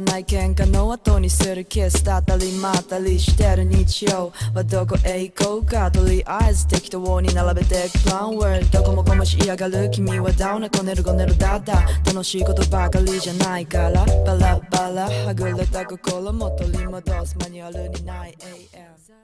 ない喧嘩の後にするキスだったりまったりしてる日曜はどこへ行こうかとりあえず適当に並べてく Plan Word どこもこもし嫌がる君はダウナこねるごねるだだ楽しいことばかりじゃないからバラバラはぐれた心も取り戻すマニュアルにない AM